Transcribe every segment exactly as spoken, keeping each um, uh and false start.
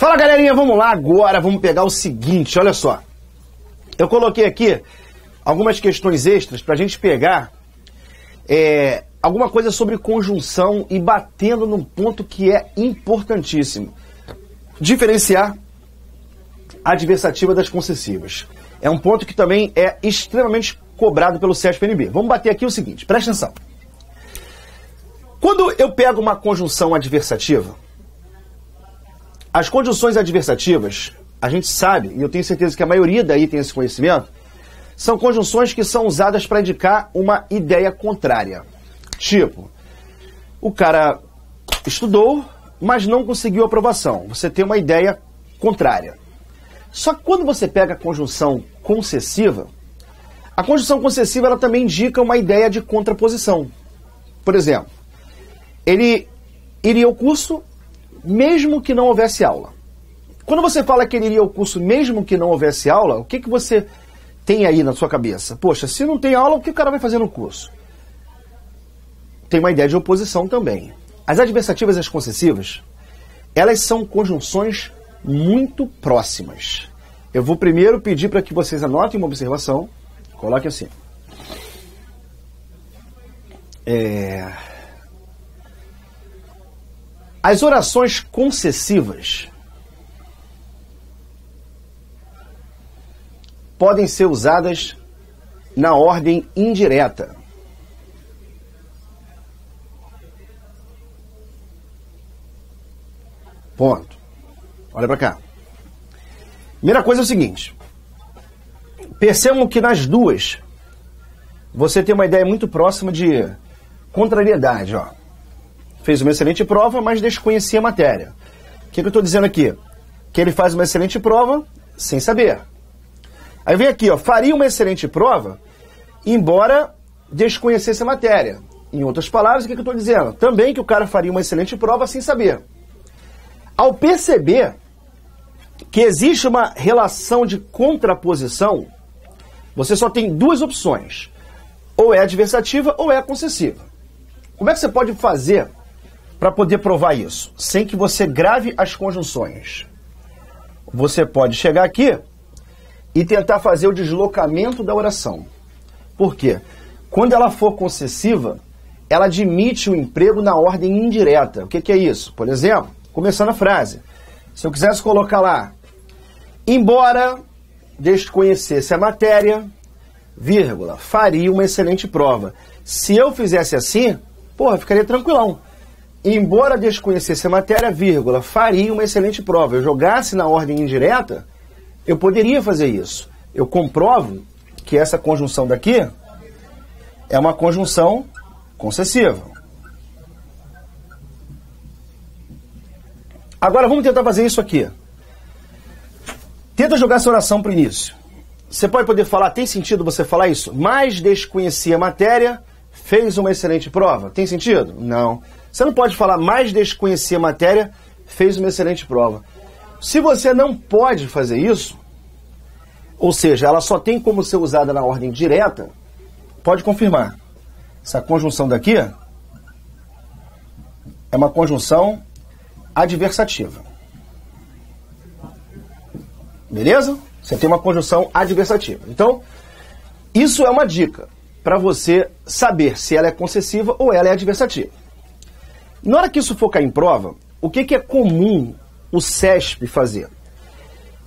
Fala, galerinha, vamos lá agora, vamos pegar o seguinte, olha só. Eu coloquei aqui algumas questões extras para a gente pegar é, alguma coisa sobre conjunção e batendo num ponto que é importantíssimo. Diferenciar a adversativa das concessivas. É um ponto que também é extremamente cobrado pelo CESPE-N B. Vamos bater aqui o seguinte, presta atenção. Quando eu pego uma conjunção adversativa, as conjunções adversativas, a gente sabe, e eu tenho certeza que a maioria daí tem esse conhecimento, são conjunções que são usadas para indicar uma ideia contrária. Tipo, o cara estudou, mas não conseguiu aprovação. Você tem uma ideia contrária. Só que quando você pega a conjunção concessiva, a conjunção concessiva ela também indica uma ideia de contraposição. Por exemplo, ele iria ao curso mesmo que não houvesse aula. Quando você fala que ele iria ao curso mesmo que não houvesse aula, o que, que você tem aí na sua cabeça? Poxa, se não tem aula, o que o cara vai fazer no curso? Tem uma ideia de oposição também. As adversativas e as concessivas, elas são conjunções muito próximas. Eu vou primeiro pedir para que vocês anotem uma observação. Coloque assim. É... As orações concessivas podem ser usadas na ordem indireta. Ponto. Olha para cá. Primeira coisa é o seguinte. Percebam que nas duas você tem uma ideia muito próxima de contrariedade. Ó. Fez uma excelente prova, mas desconhecia a matéria. O que, que eu estou dizendo aqui? Que ele faz uma excelente prova sem saber. Aí vem aqui, ó, faria uma excelente prova, embora desconhecesse a matéria. Em outras palavras, o que, que eu estou dizendo? Também que o cara faria uma excelente prova sem saber. Ao perceber que existe uma relação de contraposição, você só tem duas opções. Ou é adversativa ou é concessiva. Como é que você pode fazer para poder provar isso? Sem que você grave as conjunções. Você pode chegar aqui e tentar fazer o deslocamento da oração. Por quê? Quando ela for concessiva, ela admite o emprego na ordem indireta. O que, que é isso? Por exemplo, começando a frase, se eu quisesse colocar lá, embora desconhecesse a matéria, vírgula, faria uma excelente prova. Se eu fizesse assim, porra, ficaria tranquilão. Embora desconhecesse a matéria, vírgula, faria uma excelente prova. Eu jogasse na ordem indireta, eu poderia fazer isso. Eu comprovo que essa conjunção daqui é uma conjunção concessiva. Agora vamos tentar fazer isso aqui. Tenta jogar essa oração para o início. Você pode poder falar, tem sentido você falar isso? Mas desconhecia a matéria, fez uma excelente prova. Tem sentido? Não. Você não pode falar, mas desconhecia a matéria, fez uma excelente prova. Se você não pode fazer isso, ou seja, ela só tem como ser usada na ordem direta, pode confirmar. Essa conjunção daqui é uma conjunção adversativa. Beleza? Você tem uma conjunção adversativa. Então, isso é uma dica para você saber se ela é concessiva ou ela é adversativa. Na hora que isso for cair em prova, o que, que é comum o CESPE fazer?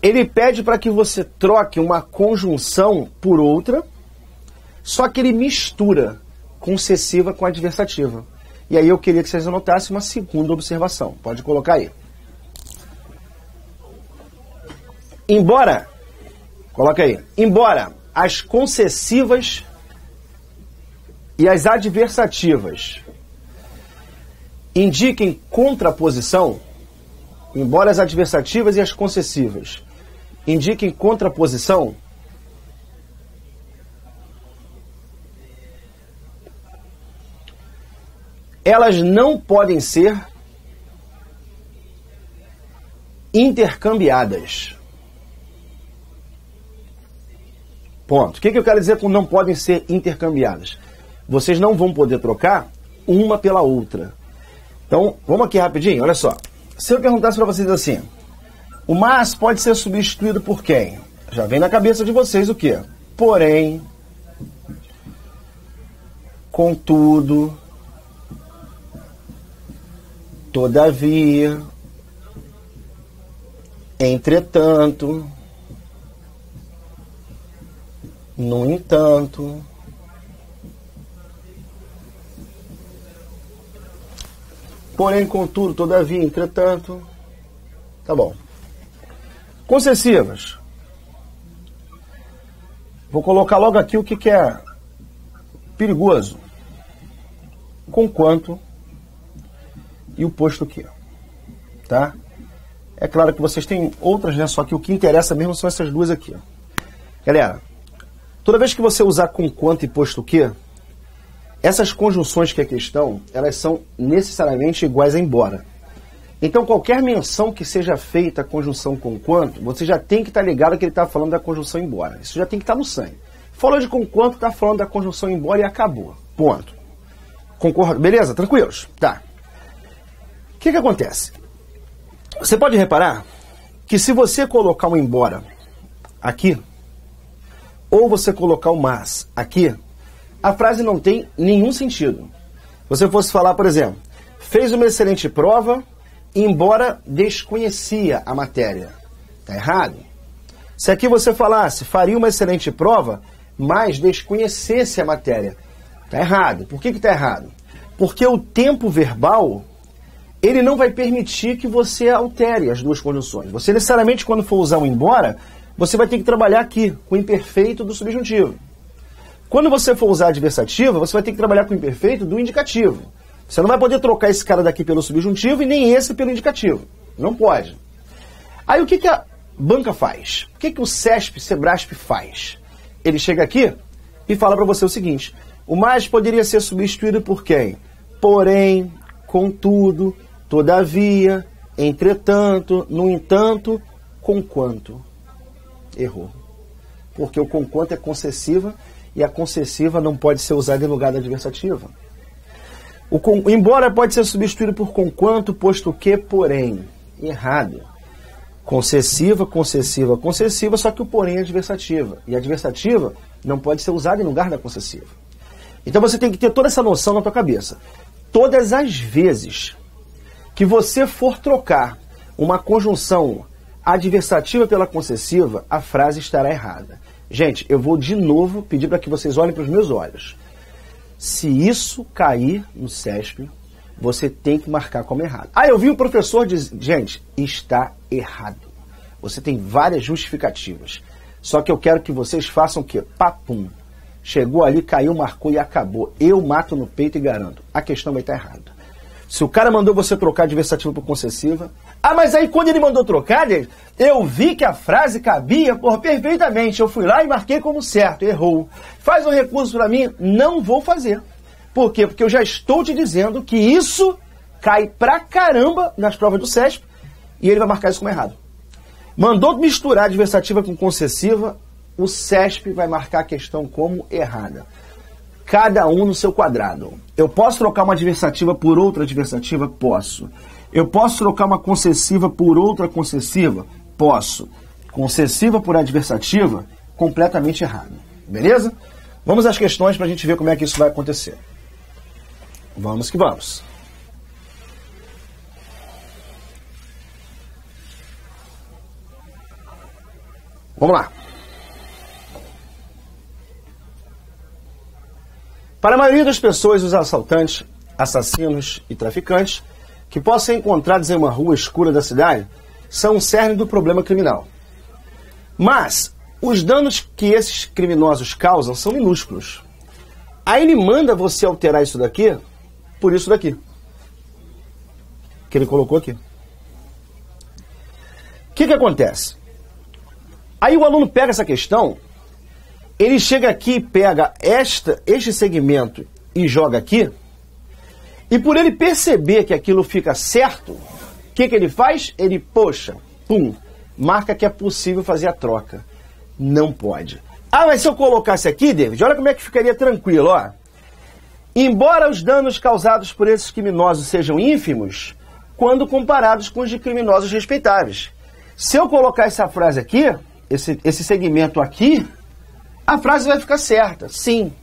Ele pede para que você troque uma conjunção por outra, só que ele mistura concessiva com adversativa. E aí eu queria que vocês anotassem uma segunda observação. Pode colocar aí. Embora, coloca aí, embora as concessivas e as adversativas indiquem contraposição, embora as adversativas e as concessivas indiquem contraposição, elas não podem ser intercambiadas. Ponto. O que, que eu quero dizer com não podem ser intercambiadas? Vocês não vão poder trocar uma pela outra. Então, vamos aqui rapidinho, olha só. Se eu perguntasse para vocês assim, O mas pode ser substituído por quem? Já vem na cabeça de vocês o quê? Porém, contudo, todavia, entretanto, no entanto. Porém, contudo, todavia, entretanto. Tá bom. Concessivas. Vou colocar logo aqui o que, que é perigoso. Conquanto e o posto que. Tá? É claro que vocês têm outras, né? Só que o que interessa mesmo são essas duas aqui. Galera, toda vez que você usar conquanto e posto que, essas conjunções que aqui estão, elas são necessariamente iguais a embora. Então, qualquer menção que seja feita à conjunção conquanto, você já tem que estar ligado que ele está falando da conjunção embora. Isso já tem que estar no sangue. Falou de conquanto, está falando da conjunção embora e acabou. Ponto. Concordo? Beleza? Tranquilos? Tá. O que que acontece? Você pode reparar que se você colocar um embora aqui, ou você colocar o mas aqui, a frase não tem nenhum sentido. Você fosse falar, por exemplo, fez uma excelente prova, embora desconhecia a matéria. Está errado? Se aqui você falasse, faria uma excelente prova, mas desconhecesse a matéria. Está errado. Por que está errado? Porque o tempo verbal, ele não vai permitir que você altere as duas conjunções. Você necessariamente, quando for usar o embora, você vai ter que trabalhar aqui, com o imperfeito do subjuntivo. Quando você for usar a adversativa, você vai ter que trabalhar com o imperfeito do indicativo. Você não vai poder trocar esse cara daqui pelo subjuntivo e nem esse pelo indicativo. Não pode. Aí o que que a banca faz? O que que o CESP, CEBRASPE faz? Ele chega aqui e fala para você o seguinte. O mais poderia ser substituído por quem? Porém, contudo, todavia, entretanto, no entanto, conquanto. Errou. Porque o conquanto é concessiva. E a concessiva não pode ser usada em lugar da adversativa. O com, embora pode ser substituído por conquanto, posto que, porém. Errado. Concessiva, concessiva, concessiva, só que o porém é adversativa. E a adversativa não pode ser usada em lugar da concessiva. Então você tem que ter toda essa noção na tua cabeça. Todas as vezes que você for trocar uma conjunção adversativa pela concessiva, a frase estará errada. Gente, eu vou de novo pedir para que vocês olhem para os meus olhos. Se isso cair no CESP, você tem que marcar como errado. Ah, eu vi o professor dizer... Gente, está errado. Você tem várias justificativas. Só que eu quero que vocês façam o quê? Papum. Chegou ali, caiu, marcou e acabou. Eu mato no peito e garanto. A questão vai estar errada. Se o cara mandou você trocar adversativa por concessiva... Ah, mas aí quando ele mandou trocar, eu vi que a frase cabia, porra, perfeitamente. Eu fui lá e marquei como certo. Errou. Faz um recurso para mim? Não vou fazer. Por quê? Porque eu já estou te dizendo que isso cai pra caramba nas provas do CESP e ele vai marcar isso como errado. Mandou misturar adversativa com concessiva, o CESP vai marcar a questão como errada. Cada um no seu quadrado. Eu posso trocar uma adversativa por outra adversativa? Posso. Eu posso trocar uma concessiva por outra concessiva? Posso. Concessiva por adversativa? Completamente errado. Beleza? Vamos às questões para a gente ver como é que isso vai acontecer. Vamos que vamos. Vamos lá. Para a maioria das pessoas, os assaltantes, assassinos e traficantes que possam ser encontrados em uma rua escura da cidade são o cerne do problema criminal. Mas os danos que esses criminosos causam são minúsculos. Aí ele manda você alterar isso daqui por isso daqui, que ele colocou aqui. O que que acontece? Aí o aluno pega essa questão... Ele chega aqui e pega esta, este segmento e joga aqui. E por ele perceber que aquilo fica certo, o que que ele faz? Ele, poxa, pum, marca que é possível fazer a troca. Não pode. Ah, mas se eu colocasse aqui, David, olha como é que ficaria tranquilo, ó. Embora os danos causados por esses criminosos sejam ínfimos, quando comparados com os de criminosos respeitáveis, Se eu colocar essa frase aqui, esse, esse segmento aqui, a frase vai ficar certa, sim.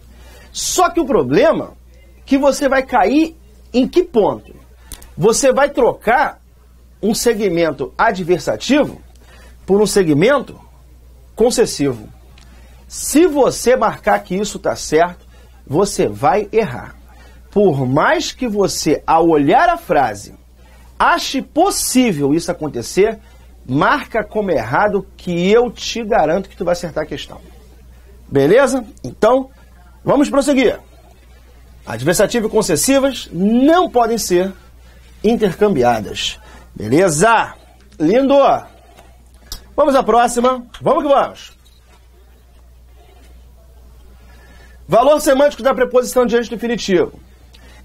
Só que o problema é que você vai cair em que ponto? Você vai trocar um segmento adversativo por um segmento concessivo. Se você marcar que isso está certo, você vai errar. Por mais que você, ao olhar a frase, ache possível isso acontecer, marca como errado que eu te garanto que tu vai acertar a questão. Beleza? Então, vamos prosseguir. Adversativas e concessivas não podem ser intercambiadas. Beleza? Lindo! Vamos à próxima. Vamos que vamos. Valor semântico da preposição diante do infinitivo.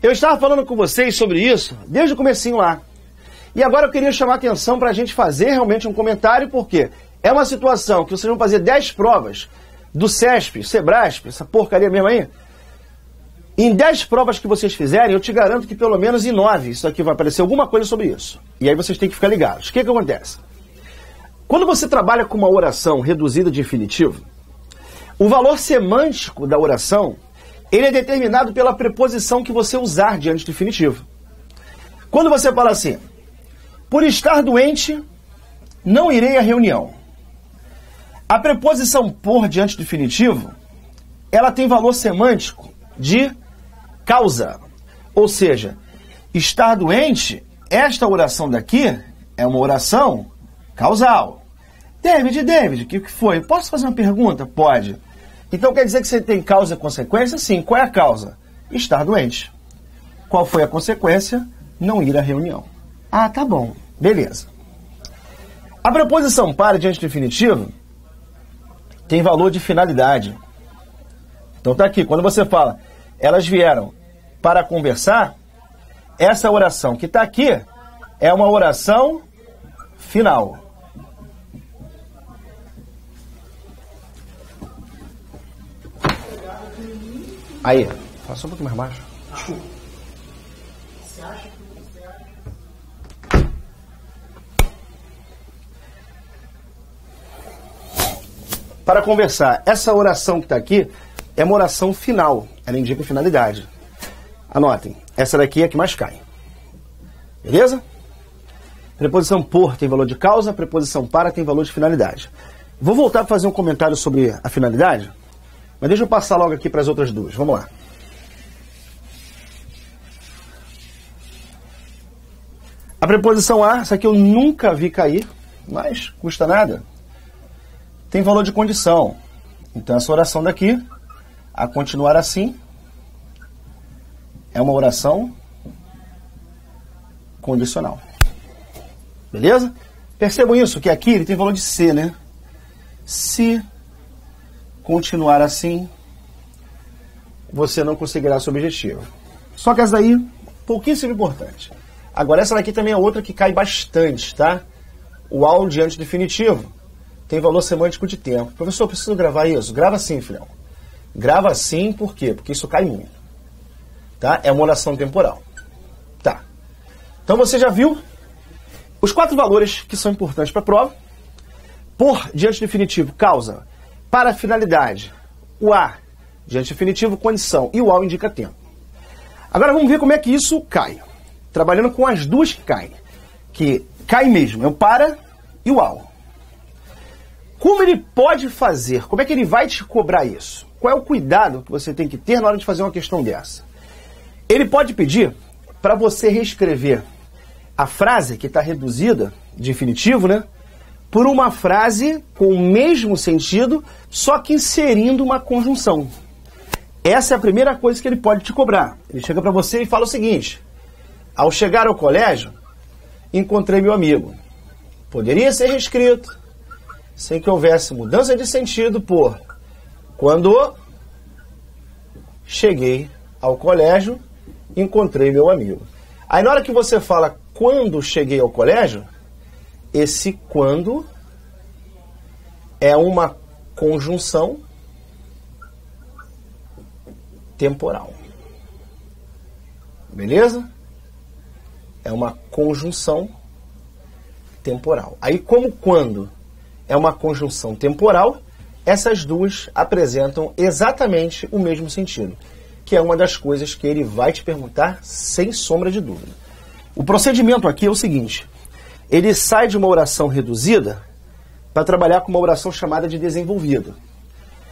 Eu estava falando com vocês sobre isso desde o comecinho lá. E agora eu queria chamar a atenção para a gente fazer realmente um comentário, porque é uma situação que vocês vão fazer dez provas do CESP, CEBRASPE, essa porcaria mesmo aí. Em dez provas que vocês fizerem, eu te garanto que pelo menos em nove isso aqui vai aparecer alguma coisa sobre isso. E aí vocês têm que ficar ligados. O que que acontece? Quando você trabalha com uma oração reduzida de infinitivo, o valor semântico da oração, ele é determinado pela preposição que você usar diante do infinitivo. Quando você fala assim... Por estar doente, não irei à reunião. A preposição por diante do infinitivo, ela tem valor semântico de causa. Ou seja, estar doente, esta oração daqui é uma oração causal. David, David, o que foi? Posso fazer uma pergunta? Pode. Então quer dizer que você tem causa e consequência? Sim. Qual é a causa? Estar doente. Qual foi a consequência? Não ir à reunião. Ah, tá bom. Beleza. A preposição para diante do infinitivo tem valor de finalidade. Então tá aqui, quando você fala, elas vieram para conversar, essa oração que tá aqui é uma oração final. Aí, passa um pouco mais baixo. Você acha que... Para conversar, essa oração que está aqui é uma oração final, ela indica finalidade. Anotem, essa daqui é a que mais cai. Beleza? Preposição por tem valor de causa, preposição para tem valor de finalidade. Vou voltar para fazer um comentário sobre a finalidade, mas deixa eu passar logo aqui para as outras duas. Vamos lá. A preposição a, essa aqui eu nunca vi cair, mas custa nada. Tem valor de condição. Então, essa oração daqui, a continuar assim, é uma oração condicional. Beleza? Percebam isso, que aqui ele tem valor de se, né? Se continuar assim, você não conseguirá seu objetivo. Só que essa daí, pouquíssimo importante. Agora, essa daqui também é outra que cai bastante, tá? O ao diante do infinitivo. Tem valor semântico de tempo. Professor, eu preciso gravar isso? Grava sim, filhão. Grava sim, por quê? Porque isso cai muito. Tá? É uma oração temporal. Tá. Então você já viu os quatro valores que são importantes para a prova. Por, diante do infinitivo, causa. Para, finalidade. O a, diante do infinitivo, condição. E o ao indica tempo. Agora vamos ver como é que isso cai. Trabalhando com as duas que caem. Que cai mesmo. É o para e o ao. Como ele pode fazer? Como é que ele vai te cobrar isso? Qual é o cuidado que você tem que ter na hora de fazer uma questão dessa? Ele pode pedir para você reescrever a frase que está reduzida, de infinitivo, né? Por uma frase com o mesmo sentido, só que inserindo uma conjunção. Essa é a primeira coisa que ele pode te cobrar. Ele chega para você e fala o seguinte. Ao chegar ao colégio, encontrei meu amigo. Poderia ser reescrito. Sem que houvesse mudança de sentido por quando cheguei ao colégio, encontrei meu amigo. Aí na hora que você fala quando cheguei ao colégio, esse quando é uma conjunção temporal. Beleza? É uma conjunção temporal. Aí, como quando é uma conjunção temporal, essas duas apresentam exatamente o mesmo sentido, que é uma das coisas que ele vai te perguntar sem sombra de dúvida. O procedimento aqui é o seguinte, ele sai de uma oração reduzida para trabalhar com uma oração chamada de desenvolvida.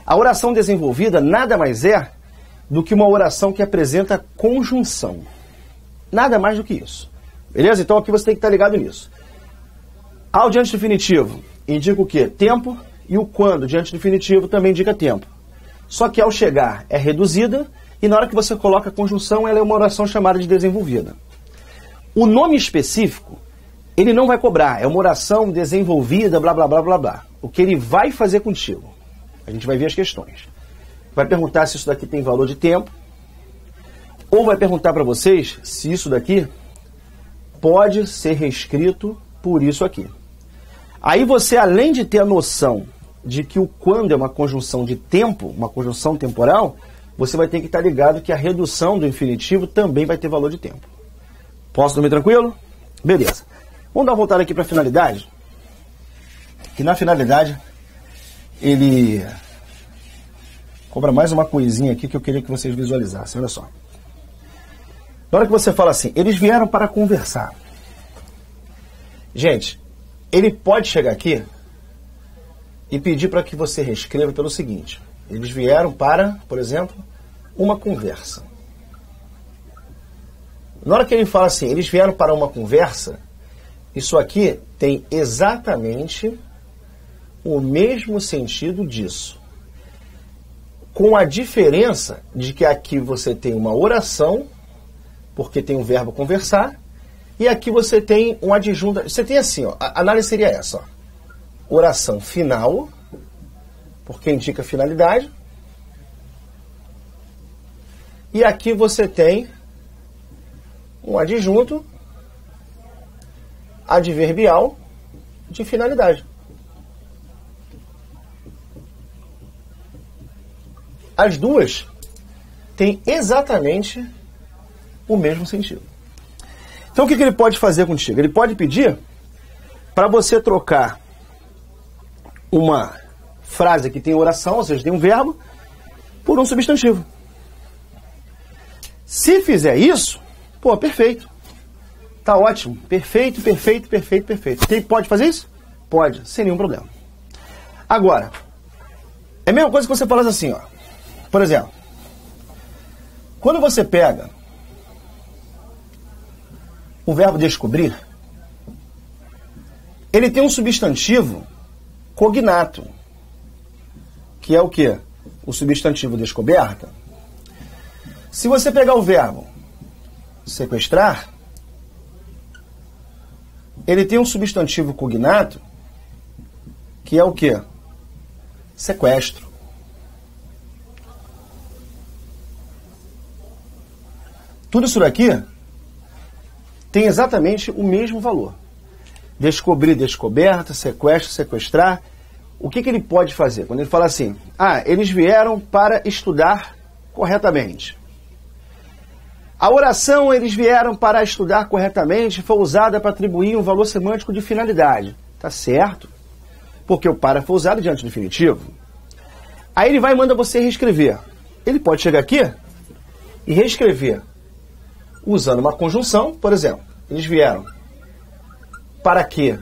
A oração desenvolvida nada mais é do que uma oração que apresenta conjunção. Nada mais do que isso. Beleza? Então aqui você tem que estar ligado nisso. Ao diante definitivo indica o quê? Tempo. E o quando, diante definitivo, também indica tempo. Só que ao chegar é reduzida e na hora que você coloca a conjunção, ela é uma oração chamada de desenvolvida. O nome específico, ele não vai cobrar. É uma oração desenvolvida, blá, blá, blá, blá, blá. O que ele vai fazer contigo? A gente vai ver as questões. Vai perguntar se isso daqui tem valor de tempo ou vai perguntar para vocês se isso daqui pode ser reescrito por isso aqui. Aí você, além de ter a noção de que o quando é uma conjunção de tempo, uma conjunção temporal, você vai ter que estar ligado que a redução do infinitivo também vai ter valor de tempo. Posso dormir tranquilo? Beleza. Vamos dar uma voltada aqui para a finalidade. Que na finalidade, ele cobra mais uma coisinha aqui que eu queria que vocês visualizassem. Olha só. Na hora que você fala assim, eles vieram para conversar. Gente, ele pode chegar aqui e pedir para que você reescreva pelo seguinte. Eles vieram para, por exemplo, uma conversa. Na hora que ele fala assim, eles vieram para uma conversa, isso aqui tem exatamente o mesmo sentido disso. Com a diferença de que aqui você tem uma oração, porque tem o verbo conversar, e aqui você tem um adjunto. Você tem assim, ó, a análise seria essa. Ó. Oração final, porque indica finalidade. E aqui você tem um adjunto adverbial de finalidade. As duas têm exatamente o mesmo sentido. Então, o que ele pode fazer contigo? Ele pode pedir para você trocar uma frase que tem oração, ou seja, tem um verbo, por um substantivo. Se fizer isso, pô, perfeito. Tá ótimo. Perfeito, perfeito, perfeito, perfeito. Ele pode fazer isso? Pode, sem nenhum problema. Agora, é a mesma coisa que você falasse assim, ó. Por exemplo, quando você pega o verbo descobrir, ele tem um substantivo cognato, que é o que? O substantivo descoberta. Se você pegar o verbo sequestrar, ele tem um substantivo cognato, que é o que? Sequestro. Tudo isso daqui tem exatamente o mesmo valor. Descobrir, descoberta, sequestro, sequestrar. O que, que ele pode fazer? Quando ele fala assim, ah, eles vieram para estudar corretamente. A oração, eles vieram para estudar corretamente, foi usada para atribuir um valor semântico de finalidade. Tá certo? Porque o para foi usado diante do infinitivo. Aí ele vai e manda você reescrever. Ele pode chegar aqui e reescrever usando uma conjunção, por exemplo, eles vieram para que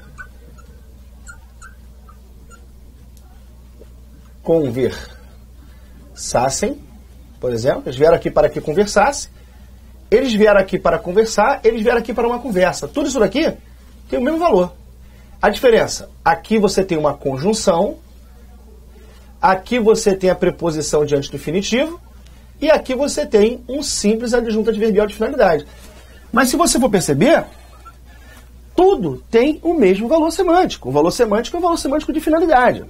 conversassem, por exemplo, eles vieram aqui para que conversassem, eles vieram aqui para conversar, eles vieram aqui para uma conversa. Tudo isso daqui tem o mesmo valor. A diferença, aqui você tem uma conjunção, aqui você tem a preposição diante do infinitivo, e aqui você tem um simples adjunto adverbial de finalidade. Mas se você for perceber, tudo tem o mesmo valor semântico. O valor semântico é um valor semântico de finalidade.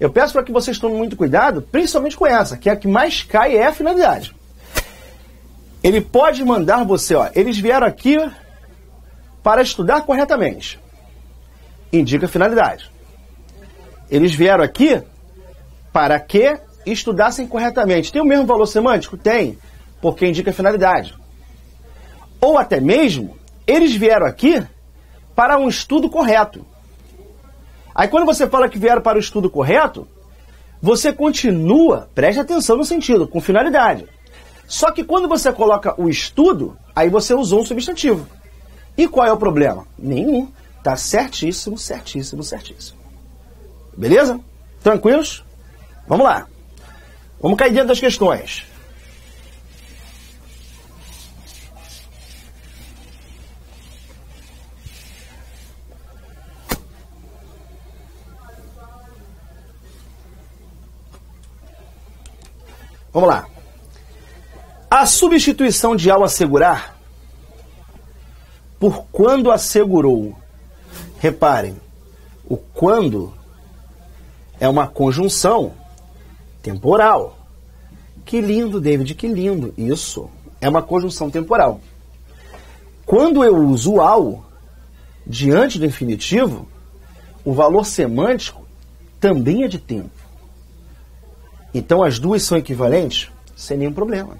Eu peço para que vocês tomem muito cuidado, principalmente com essa, que é a que mais cai é a finalidade. Ele pode mandar você, ó, eles vieram aqui para estudar corretamente. Indica finalidade. Eles vieram aqui para que estudassem corretamente. Tem o mesmo valor semântico? Tem, porque indica finalidade. Ou até mesmo, eles vieram aqui para um estudo correto. Aí quando você fala que vieram para o estudo correto, você continua, preste atenção no sentido, com finalidade. Só que quando você coloca o estudo, aí você usou um substantivo. E qual é o problema? Nenhum. Tá certíssimo, certíssimo, certíssimo. Beleza? Tranquilos? Vamos lá. Vamos cair dentro das questões. Vamos lá. A substituição de ao assegurar por quando assegurou. Reparem, o quando é uma conjunção temporal. Que lindo, David, que lindo. Isso, é uma conjunção temporal. Quando eu uso ao diante do infinitivo, o valor semântico também é de tempo. Então as duas são equivalentes sem nenhum problema.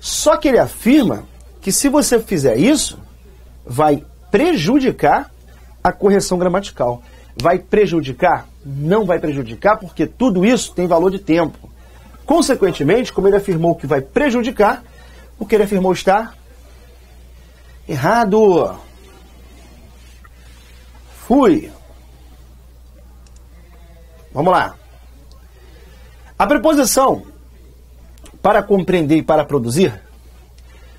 Só que ele afirma que se você fizer isso, vai prejudicar a correção gramatical. Vai prejudicar? Não vai prejudicar, porque tudo isso tem valor de tempo. Consequentemente, como ele afirmou que vai prejudicar, o que ele afirmou está errado. Fui. Vamos lá. A preposição para compreender e para produzir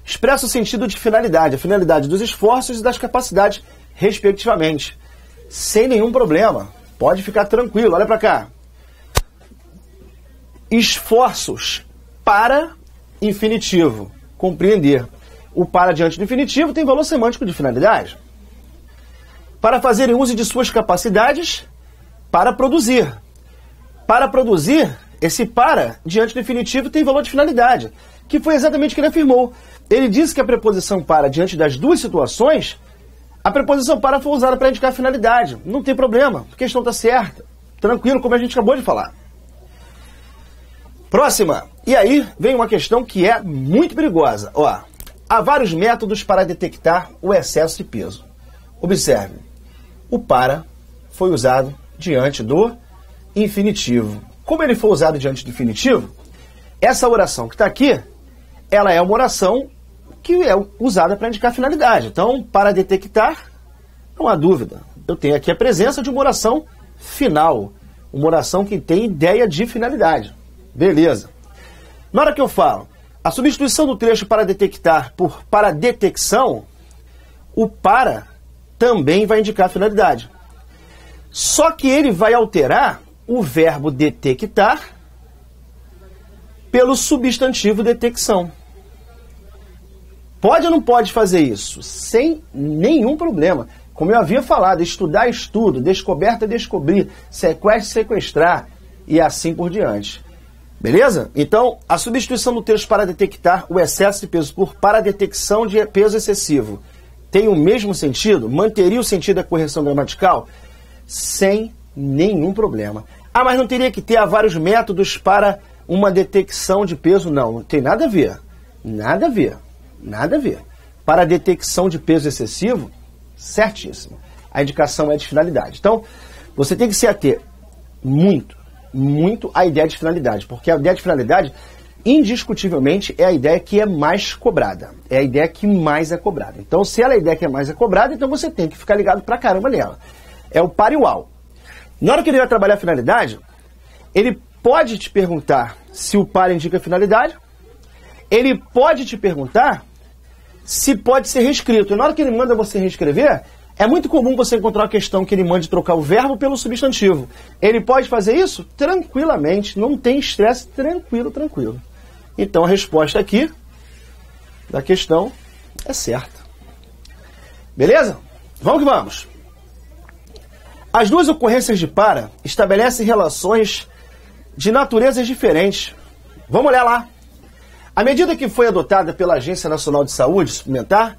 expressa o sentido de finalidade, a finalidade dos esforços e das capacidades, respectivamente. Sem nenhum problema. Pode ficar tranquilo. Olha para cá. Esforços para infinitivo. Compreender. O para diante do infinitivo tem valor semântico de finalidade. Para fazerem uso de suas capacidades para produzir. Para produzir, esse para diante do infinitivo tem valor de finalidade, que foi exatamente o que ele afirmou. Ele disse que a preposição para diante das duas situações, a preposição para foi usada para indicar a finalidade. Não tem problema, a questão está certa. Tranquilo, como a gente acabou de falar. Próxima. E aí vem uma questão que é muito perigosa. Ó, há vários métodos para detectar o excesso de peso. Observe, o para foi usado diante do infinitivo. Como ele foi usado diante do infinitivo, essa oração que está aqui, ela é uma oração que é usada para indicar finalidade. Então, para detectar, não há dúvida. Eu tenho aqui a presença de uma oração final, uma oração que tem ideia de finalidade. Beleza. Na hora que eu falo, a substituição do trecho para detectar por para detecção, o para também vai indicar finalidade. Só que ele vai alterar o verbo detectar pelo substantivo detecção. Pode ou não pode fazer isso? Sem nenhum problema. Como eu havia falado, estudar, estudo, descoberta, descobrir, sequestro, sequestrar e assim por diante. Beleza? Então, a substituição do texto para detectar o excesso de peso por para detecção de peso excessivo tem o mesmo sentido? Manteria o sentido da correção gramatical? Sem nenhum problema. Ah, mas não teria que ter vários métodos para uma detecção de peso? Não, não tem nada a ver. Nada a ver. Nada a ver. Para detecção de peso excessivo, certíssimo. A indicação é de finalidade. Então, você tem que se ater muito, muito à ideia de finalidade, porque a ideia de finalidade, indiscutivelmente, é a ideia que é mais cobrada. É a ideia que mais é cobrada. Então, se ela é a ideia que é mais é cobrada, então você tem que ficar ligado pra caramba nela. É o para e o ao. Na hora que ele vai trabalhar a finalidade, ele pode te perguntar se o para indica a finalidade, ele pode te perguntar se pode ser reescrito. E na hora que ele manda você reescrever, é muito comum você encontrar uma questão que ele mande trocar o verbo pelo substantivo. Ele pode fazer isso tranquilamente, não tem estresse, tranquilo, tranquilo. Então a resposta aqui da questão é certa. Beleza? Vamos que vamos. As duas ocorrências de para estabelecem relações de naturezas diferentes. Vamos olhar lá. A medida que foi adotada pela Agência Nacional de Saúde Suplementar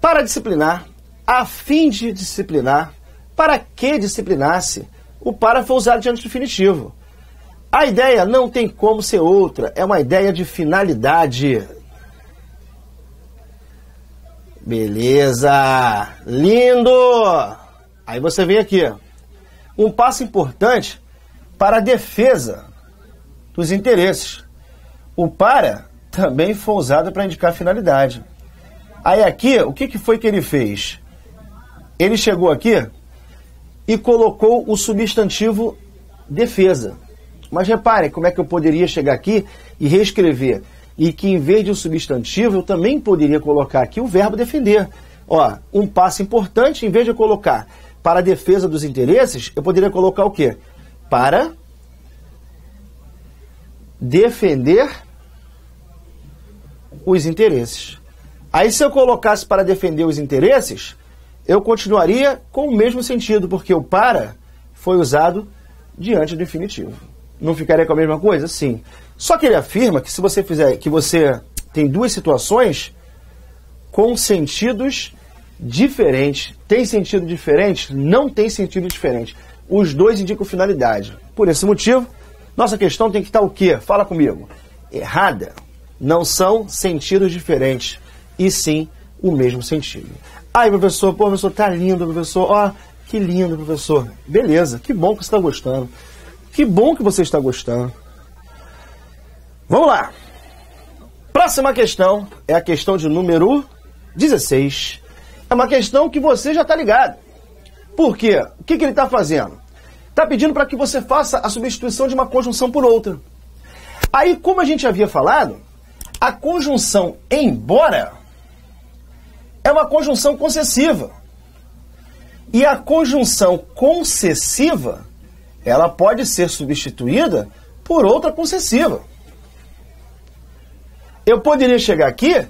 para disciplinar, a fim de disciplinar, para que disciplinasse, o para foi usado diante do infinitivo. A ideia não tem como ser outra, é uma ideia de finalidade. Beleza! Lindo! Aí você vem aqui. um passo importante para a defesa dos interesses. O para também foi usado para indicar finalidade. Aí aqui, o que, que foi que ele fez? Ele chegou aqui e colocou o substantivo defesa. Mas reparem como é que eu poderia chegar aqui e reescrever. E que em vez de um substantivo, eu também poderia colocar aqui o verbo defender. Ó, um passo importante, em vez de eu colocar para a defesa dos interesses, eu poderia colocar o quê? Para defender os interesses. Aí se eu colocasse para defender os interesses, eu continuaria com o mesmo sentido, porque o para foi usado diante do infinitivo. Não ficaria com a mesma coisa? Sim. Só que ele afirma que se você fizer, que você tem duas situações com sentidos diferentes. Tem sentido diferente? Não tem sentido diferente. Os dois indicam finalidade. Por esse motivo, nossa questão tem que estar o quê? Fala comigo. Errada. Não são sentidos diferentes, e sim o mesmo sentido. Ai, professor, pô, professor, tá lindo, professor, ó, oh, que lindo, professor. Beleza, que bom que você está gostando. Que bom que você está gostando. Vamos lá. Próxima questão é a questão de número dezesseis. É uma questão que você já está ligado. Por quê? O que, que ele está fazendo? Está pedindo para que você faça a substituição de uma conjunção por outra. Aí, como a gente havia falado, a conjunção embora é uma conjunção concessiva. E a conjunção concessiva, ela pode ser substituída por outra concessiva. Eu poderia chegar aqui,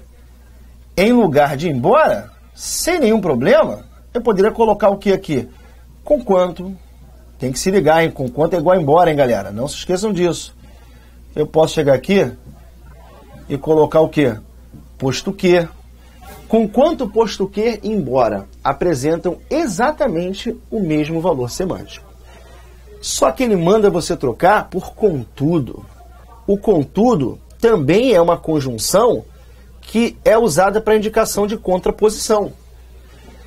em lugar de embora, sem nenhum problema, eu poderia colocar o que aqui? Conquanto. Tem que se ligar, hein? Conquanto é igual a embora, hein, galera? Não se esqueçam disso. Eu posso chegar aqui e colocar o que? Posto que. Conquanto posto que embora apresentam exatamente o mesmo valor semântico. Só que ele manda você trocar por contudo. O contudo também é uma conjunção que é usada para indicação de contraposição.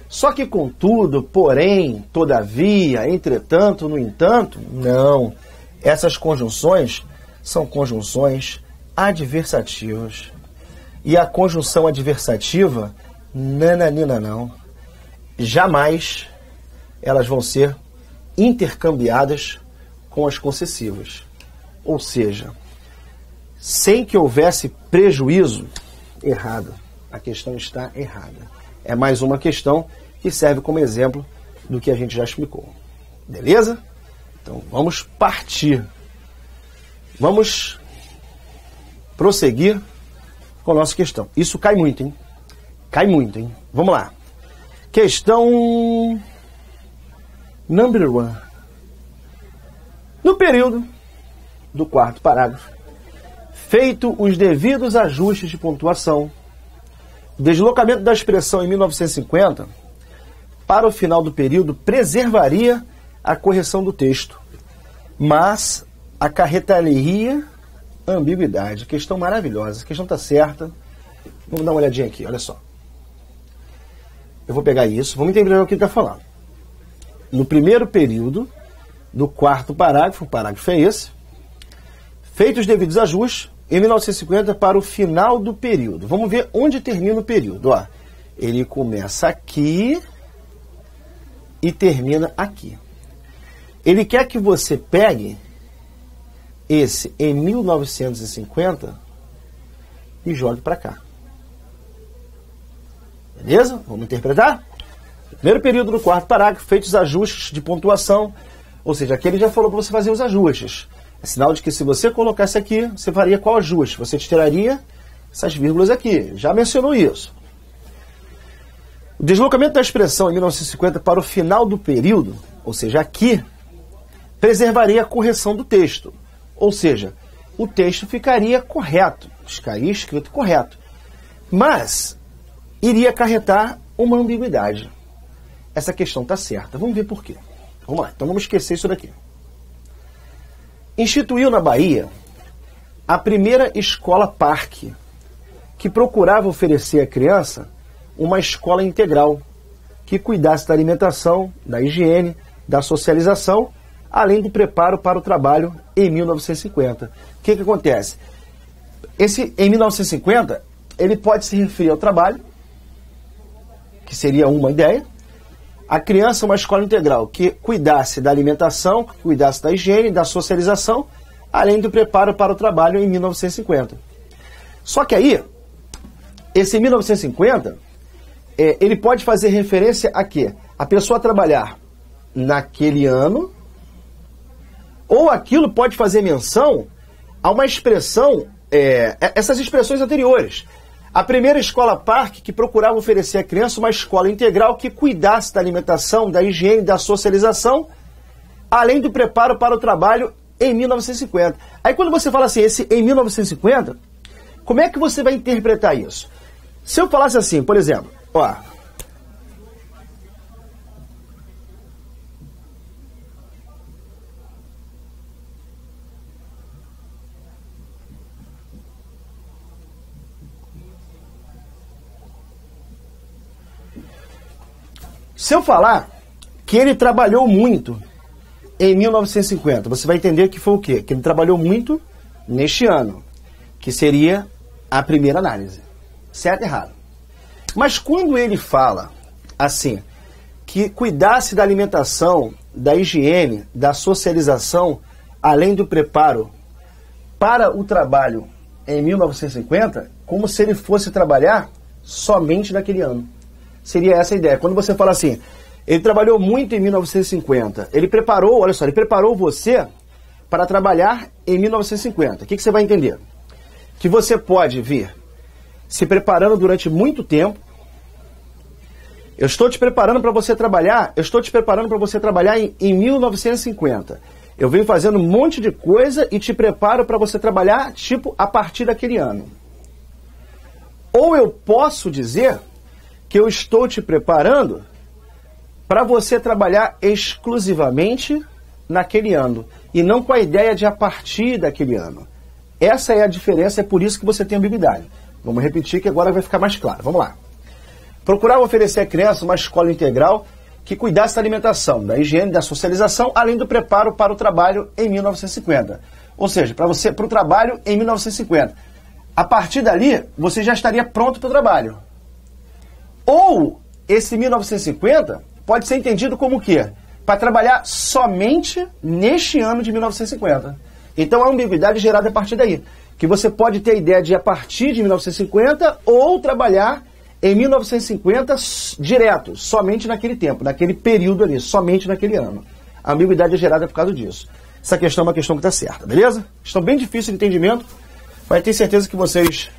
Só que contudo, porém, todavia, entretanto, no entanto, não. Essas conjunções são conjunções adversativas. E a conjunção adversativa, nananina não, jamais elas vão ser intercambiadas com as concessivas. Ou seja, sem que houvesse prejuízo, errado. A questão está errada. É mais uma questão que serve como exemplo do que a gente já explicou. Beleza? Então vamos partir. Vamos prosseguir com a nossa questão. Isso cai muito, hein? Cai muito, hein? Vamos lá. Questão number one. No período do quarto parágrafo, feito os devidos ajustes de pontuação, o deslocamento da expressão em mil novecentos e cinquenta para o final do período preservaria a correção do texto, mas acarretaria ambiguidade. Questão maravilhosa. A questão está certa. Vamos dar uma olhadinha aqui, olha só. Eu vou pegar isso, vamos entender o que ele está falando. No primeiro período do quarto parágrafo, o parágrafo é esse, feitos os devidos ajustes, em mil novecentos e cinquenta para o final do período. Vamos ver onde termina o período. Ó, ele começa aqui e termina aqui. Ele quer que você pegue esse em mil novecentos e cinquenta e jogue para cá. Beleza? Vamos interpretar? Primeiro período do quarto parágrafo, feitos os ajustes de pontuação, ou seja, aqui ele já falou para você fazer os ajustes. É sinal de que se você colocasse aqui, você faria qual ajuste? Você tiraria essas vírgulas aqui. Já mencionou isso. O deslocamento da expressão em mil novecentos e cinquenta para o final do período, ou seja, aqui, preservaria a correção do texto. Ou seja, o texto ficaria correto, ficaria escrito correto, mas iria acarretar uma ambiguidade. Essa questão está certa. Vamos ver por quê. Vamos lá, então vamos esquecer isso daqui. Instituiu na Bahia a primeira escola-parque, que procurava oferecer à criança uma escola integral, que cuidasse da alimentação, da higiene, da socialização, além do preparo para o trabalho em mil novecentos e cinquenta. O que que acontece? Esse, em mil novecentos e cinquenta, ele pode se referir ao trabalho, que seria uma ideia, a criança uma escola integral, que cuidasse da alimentação, cuidasse da higiene, da socialização, além do preparo para o trabalho em mil novecentos e cinquenta. Só que aí, esse mil novecentos e cinquenta, é, ele pode fazer referência a quê? A pessoa trabalhar naquele ano, ou aquilo pode fazer menção a uma expressão, é, essas expressões anteriores. A primeira escola parque que procurava oferecer à criança uma escola integral que cuidasse da alimentação, da higiene, da socialização, além do preparo para o trabalho em mil novecentos e cinquenta. Aí quando você fala assim, esse em mil novecentos e cinquenta, como é que você vai interpretar isso? Se eu falasse assim, por exemplo, ó, se eu falar que ele trabalhou muito em mil novecentos e cinquenta, você vai entender que foi o quê? Que ele trabalhou muito neste ano, que seria a primeira análise. Certo e errado. Mas quando ele fala assim, que cuidasse da alimentação, da higiene, da socialização, além do preparo para o trabalho em mil novecentos e cinquenta, como se ele fosse trabalhar somente naquele ano. Seria essa a ideia. Quando você fala assim, ele trabalhou muito em mil novecentos e cinquenta, ele preparou, olha só, ele preparou você para trabalhar em mil novecentos e cinquenta. O que que você vai entender? Que você pode vir se preparando durante muito tempo. Eu estou te preparando para você trabalhar, eu estou te preparando para você trabalhar em, em mil novecentos e cinquenta. Eu venho fazendo um monte de coisa e te preparo para você trabalhar, tipo, a partir daquele ano. Ou eu posso dizer que eu estou te preparando para você trabalhar exclusivamente naquele ano, e não com a ideia de a partir daquele ano. Essa é a diferença, é por isso que você tem ambiguidade. Vamos repetir que agora vai ficar mais claro. Vamos lá. Procurar oferecer à criança uma escola integral que cuidasse da alimentação, da higiene, da socialização, além do preparo para o trabalho em mil novecentos e cinquenta. Ou seja, para você, para o trabalho em mil novecentos e cinquenta. A partir dali, você já estaria pronto para o trabalho. Ou esse mil novecentos e cinquenta pode ser entendido como o quê? Para trabalhar somente neste ano de mil novecentos e cinquenta. Então a ambiguidade é gerada a partir daí. Que você pode ter a ideia de a partir de mil novecentos e cinquenta ou trabalhar em mil novecentos e cinquenta direto, somente naquele tempo, naquele período ali, somente naquele ano. A ambiguidade é gerada por causa disso. Essa questão é uma questão que está certa, beleza? Questão bem difícil de entendimento, mas tenho certeza que vocês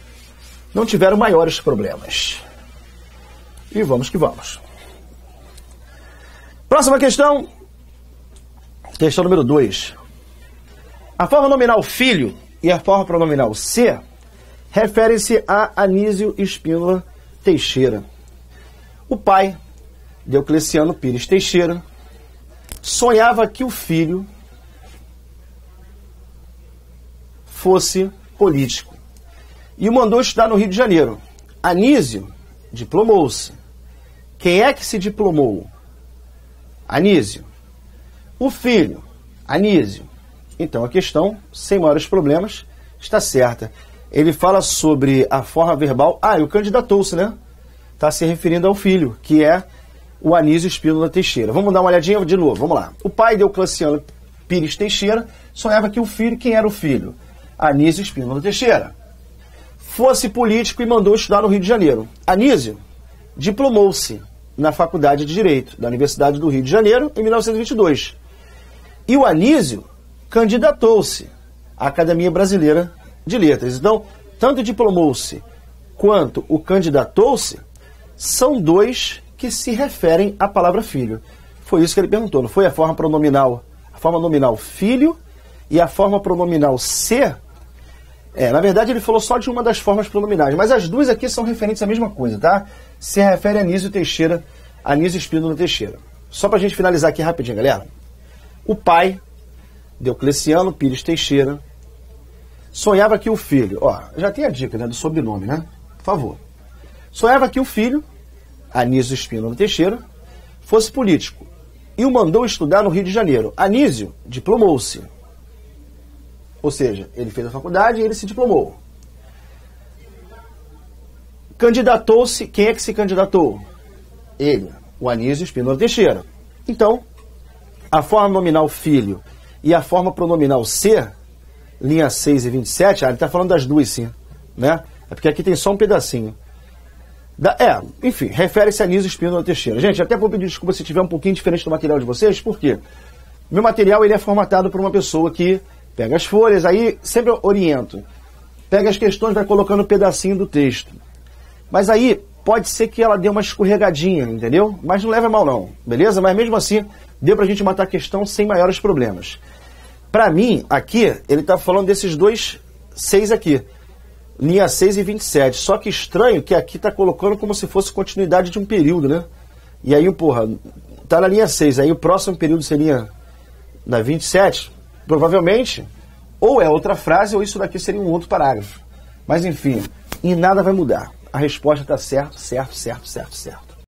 não tiveram maiores problemas. E vamos que vamos. Próxima questão. Questão número dois. A forma nominal filho e a forma pronominal se referem-se a Anísio Spínola Teixeira. O pai, Deocleciano Pires Teixeira, sonhava que o filho fosse político e o mandou estudar no Rio de Janeiro. Anísio diplomou-se. Quem é que se diplomou? Anísio. O filho, Anísio. Então a questão, sem maiores problemas, está certa. Ele fala sobre a forma verbal. Ah, e o candidatou-se, né? Está se referindo ao filho, que é o Anísio Spínola Teixeira. Vamos dar uma olhadinha de novo, vamos lá. O pai Deocleciano Pires Teixeira sonhava que o filho, quem era o filho? Anísio Spínola Teixeira. Fosse político e mandou estudar no Rio de Janeiro. Anísio diplomou-se na Faculdade de Direito da Universidade do Rio de Janeiro em mil novecentos e vinte e dois. E o Anísio candidatou-se à Academia Brasileira de Letras. Então, tanto diplomou-se quanto o candidatou-se são dois que se referem à palavra filho. Foi isso que ele perguntou, não foi a forma pronominal, a forma nominal filho e a forma pronominal se. É, na verdade ele falou só de uma das formas pronominais, mas as duas aqui são referentes à mesma coisa, tá? Se refere a Anísio Teixeira, Anísio Spínola Teixeira. Só pra gente finalizar aqui rapidinho, galera. O pai, Deocleciano Pires Teixeira, sonhava que o filho, ó, já tem a dica, né, do sobrenome, né? Por favor. Sonhava que o filho, Anísio Spínola Teixeira, fosse político. E e o mandou estudar no Rio de Janeiro. Anísio diplomou-se. Ou seja, ele fez a faculdade e ele se diplomou. Candidatou-se... Quem é que se candidatou? Ele, o Anísio Spínola Teixeira. Então, a forma nominal filho e a forma pronominal ser, linha seis e vinte e sete, ah, ele está falando das duas, sim, né? É porque aqui tem só um pedacinho. Da, é, enfim, refere-se a Anísio Spínola Teixeira. Gente, até vou pedir desculpa se tiver um pouquinho diferente do material de vocês, porque meu material ele é formatado por uma pessoa que pega as folhas, aí sempre eu oriento, pega as questões, vai colocando um pedacinho do texto. Mas aí pode ser que ela dê uma escorregadinha, entendeu? Mas não leva mal não, beleza? Mas mesmo assim, deu pra gente matar a questão sem maiores problemas. Pra mim, aqui, ele tá falando desses dois seis aqui. Linha seis e vinte e sete. Só que estranho que aqui tá colocando como se fosse continuidade de um período, né? E aí, porra, tá na linha seis. Aí o próximo período seria na vinte e sete. Provavelmente, ou é outra frase, ou isso daqui seria um outro parágrafo. Mas enfim, e nada vai mudar. A resposta tá certo, certo, certo, certo, certo.